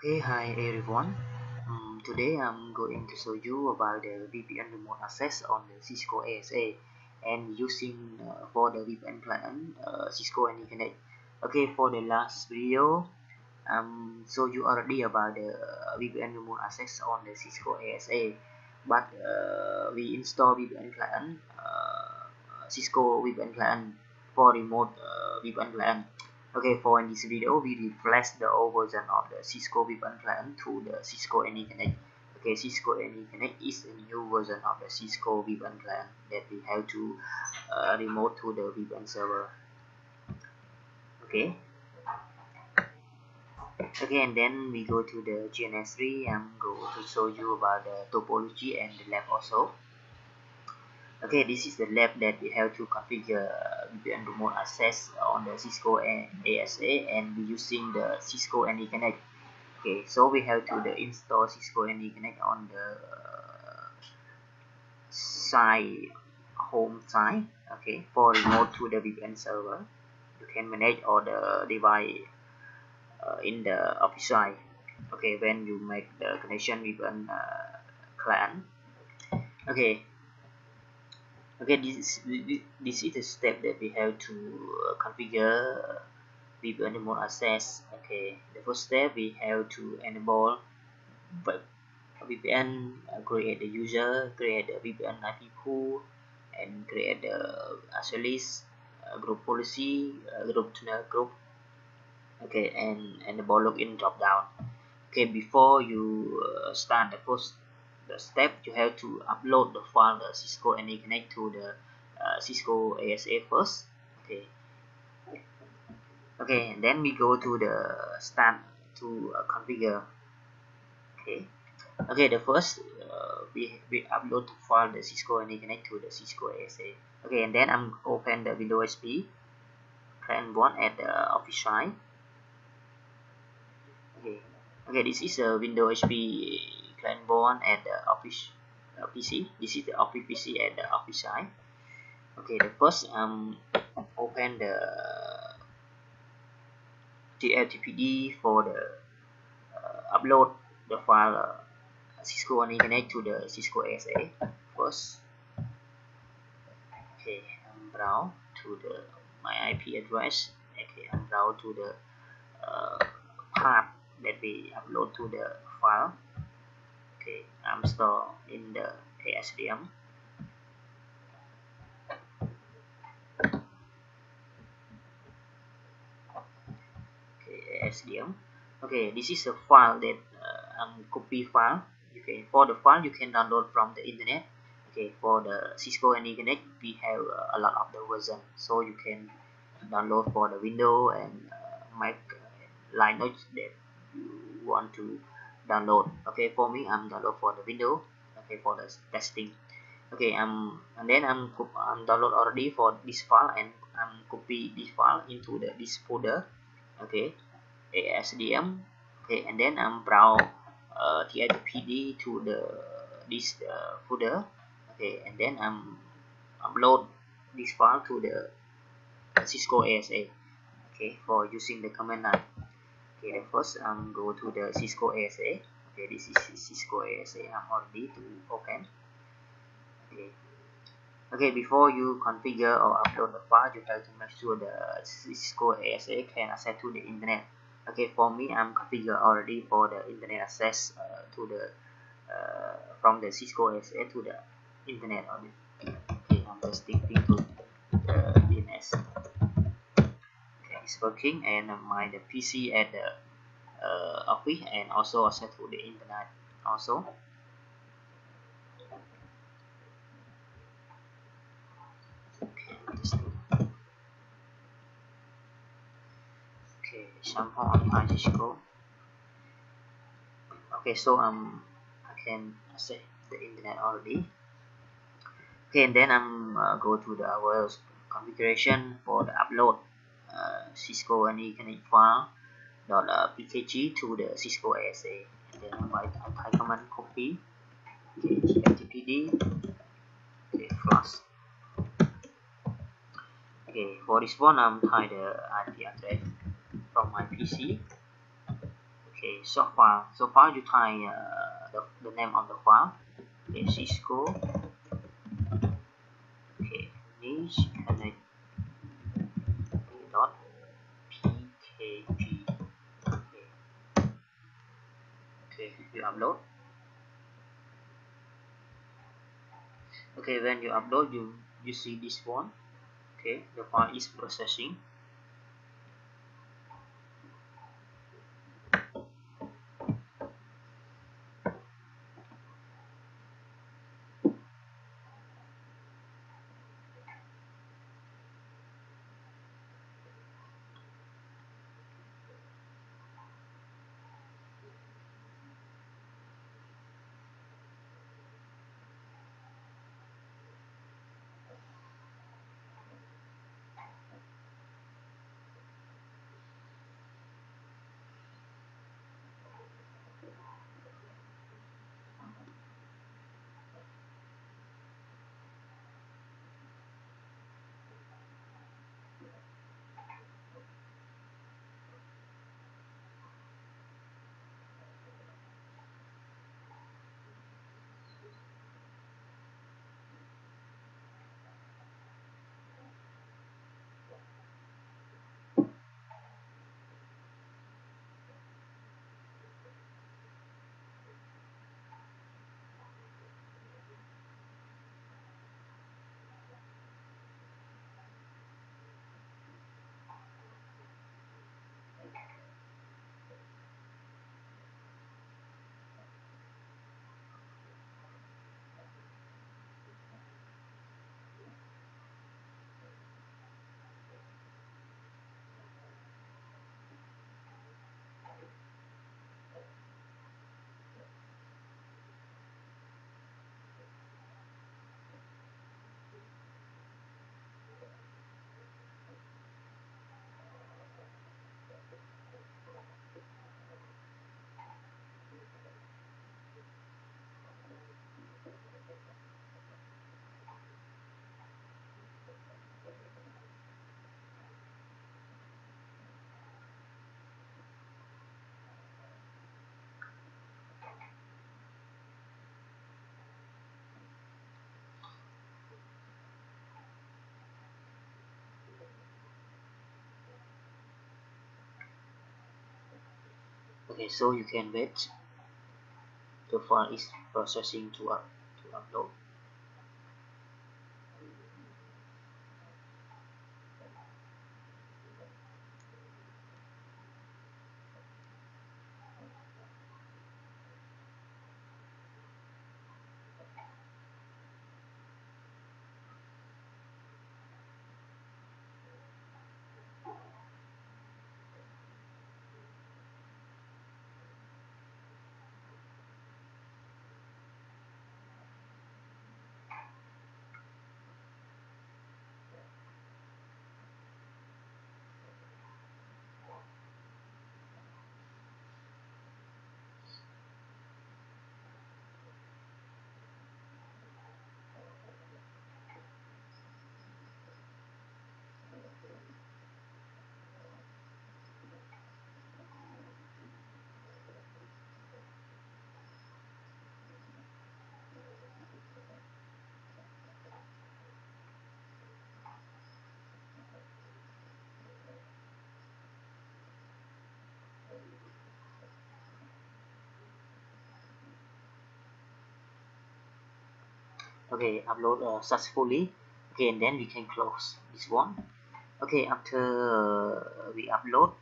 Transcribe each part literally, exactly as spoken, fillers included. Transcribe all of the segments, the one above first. Okay, hi everyone. Um, today I'm going to show you about the V P N remote access on the Cisco A S A and using uh, for the V P N client uh, Cisco AnyConnect. Okay, for the last video, um, so you already about the V P N remote access on the Cisco A S A, but uh, we install V P N client uh, Cisco V P N client for remote uh, V P N client. Okay, for in this video, we refresh the old version of the Cisco V P N client to the Cisco AnyConnect. Okay, Cisco AnyConnect is a new version of the Cisco V P N client that we have to uh, remote to the V P N server. Okay. Okay, and then we go to the G N S three and go to show you about the topology and the lab also. Okay, this is the lab that we have to configure V P N remote access on the Cisco A S A, and we using the Cisco AnyConnect. Okay, so we have to the install Cisco AnyConnect on the uh, side home side. Okay, for remote to the V P N server, you can manage all the device uh, in the office side. Okay, when you make the connection with an uh, client. Okay. Okay, this, this is the step that we have to uh, configure V P N remote access. Okay, the first step we have to enable V P N, uh, create the user, create the V P N I P pool, and create the user list, uh, group policy, uh, group tunnel group. Okay, and enable login drop down. Okay, before you uh, start the first step, you have to upload the file the Cisco AnyConnect to the uh, Cisco A S A first. Okay. Okay, and then we go to the start to uh, configure. Okay. Okay, the first uh, we we upload the file the Cisco AnyConnect to the Cisco A S A. Okay, and then I'm open the Windows X P client one at the office side. Okay. Okay, this is a Windows X P client one at the office uh, P C. This is the office P C at the office side. Okay, the first um open the tftpd for the uh, upload the file uh, Cisco AnyConnect to the Cisco A S A first. Okay, I'm browse to the my I P address. Okay, I'm browse to the uh, path that we upload to the file. Okay, I'm stored in the A S D M. Okay, A S D M. Okay, this is a file that uh, I'm copy file. Okay, for the file you can download from the internet. Okay, for the Cisco AnyConnect we have uh, a lot of the version, so you can download for the Windows and uh, Mac uh, Linux that you want to download. Okay, for me I'm download for the window. Okay, for the testing. Okay, um and then I'm I'm download already for this file, and I'm copy this file into the this folder. Okay, A S D M. Okay, and then I'm browse uh, tftpd to the this uh, folder. Okay, and then I'm upload this file to the Cisco A S A. Okay, for using the command line. Okay, first I'm um, go to the Cisco A S A. Okay, this is Cisco A S A. I'm already to open. Okay. Okay, before you configure or upload the file, you have to make sure the Cisco A S A can access to the internet. Okay, for me I'm configured already for the internet access uh, to the uh, from the Cisco A S A to the internet already. Okay, I'm just sticking to the D N S. Working, and uh, my the P C at the uh, office, and also access to the internet also. Okay, okay, somehow I just go. Okay, so um, I can access the internet already. Okay, and then I'm uh, go to the our configuration for the upload. Uh, Cisco AnyConnect file dot uh, pkg to the Cisco A S A, and then I type command copy. Okay, tftpd. Okay, flash. Okay, for this one I'm type the I P address from my P C. Okay, so far, so far you type uh, the, the name of the file. Okay, Cisco. Okay, niche connect dot pkg. Okay. Okay, you upload. Okay, when you upload, you you see this one. Okay, the file is processing. Okay, so you can wait. The file is processing to up to upload. Okay, upload uh, successfully. Okay, and then we can close this one. Okay, after uh, we upload,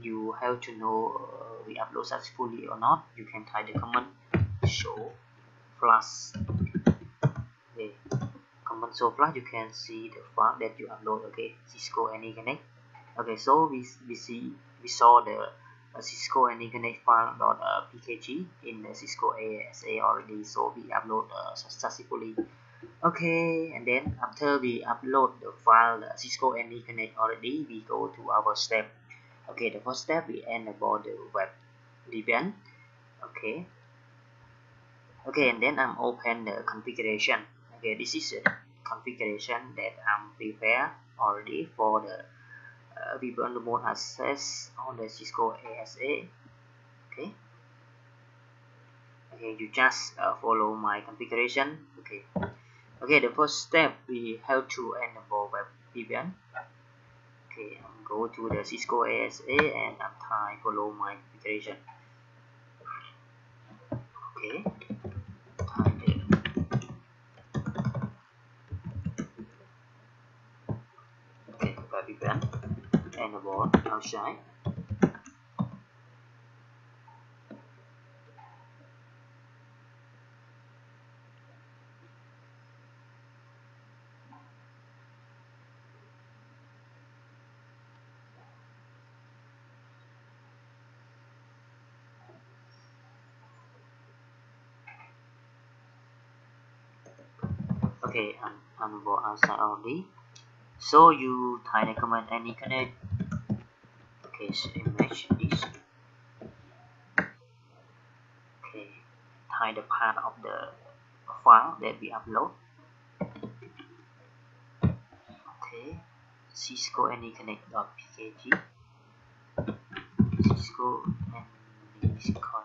you have to know uh, we upload successfully or not. You can type the command show plus. Okay, command show plus. You can see the file that you upload. Okay, Cisco AnyConnect. Okay, so we we see we saw the uh, Cisco AnyConnect file dot uh, pkg in the Cisco A S A already. So we upload uh, successfully. Okay, and then after we upload the file uh, Cisco AnyConnect already, we go to our step. Okay, the first step we enable the web event. Okay. Okay, and then I'm open the configuration. Okay, this is a configuration that I'm prepared already for the uh, V P N remote access on the Cisco A S A. okay okay you just uh, follow my configuration. Okay okay the first step, we have to enable web V P N. Okay, I'm go to the Cisco A S A and I'm trying follow my configuration. Okay, okay, web V P N enable outside. Okay, and unable outside only. So you type the command AnyConnect. Okay, so image is. Okay, type the path of the file that we upload. Okay, Cisco AnyConnect.pkg. Cisco AnyConnect.pkg.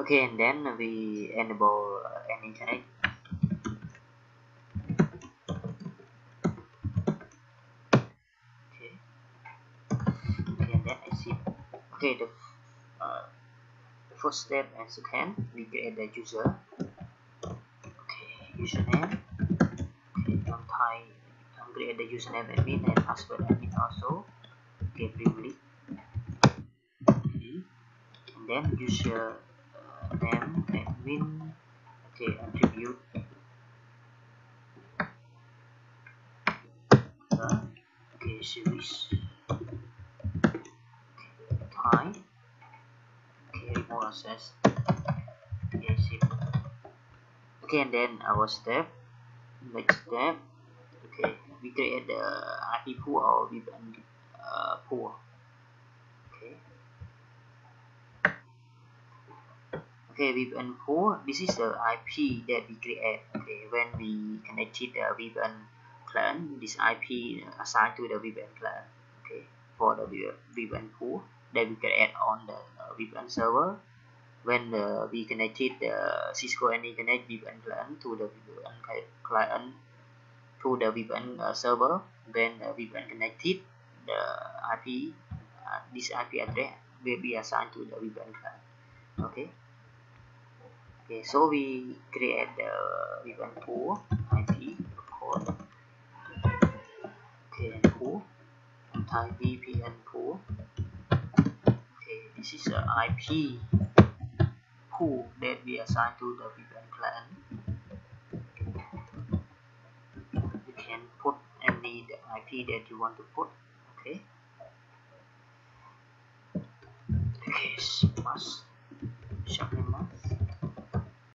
Okay, and then we enable uh, AnyConnect. Okay. Okay, and then I see. Okay, the uh, first step and second, we create the user. Okay, username. Okay, I'm type. I'm create the username admin and password admin also. Okay, briefly. Okay. And then user. Name admin. Okay, attribute uh, okay, series. Okay, time. Okay, remote access. Okay, zip. Okay, and then our step, next step. Okay, we create the I P pool or V P N uh, pool. Okay. Okay, V P N pool. This is the I P that we create. Okay, when we connected the V P N client, this I P assigned to the V P N client. Okay, for the V P N pool that we create on the V P N server. When uh, we connected the Cisco AnyConnect V P N client to the V P N client to the V P N uh, server, when uh, V P N connected, the I P, uh, this I P address will be assigned to the V P N client. Okay. Okay, so we create the V P N pool I P code. Okay, pool type V P N pool. Okay, this is the I P pool that we assign to the V P N client. You can put any the I P that you want to put. Okay. Okay, plus something.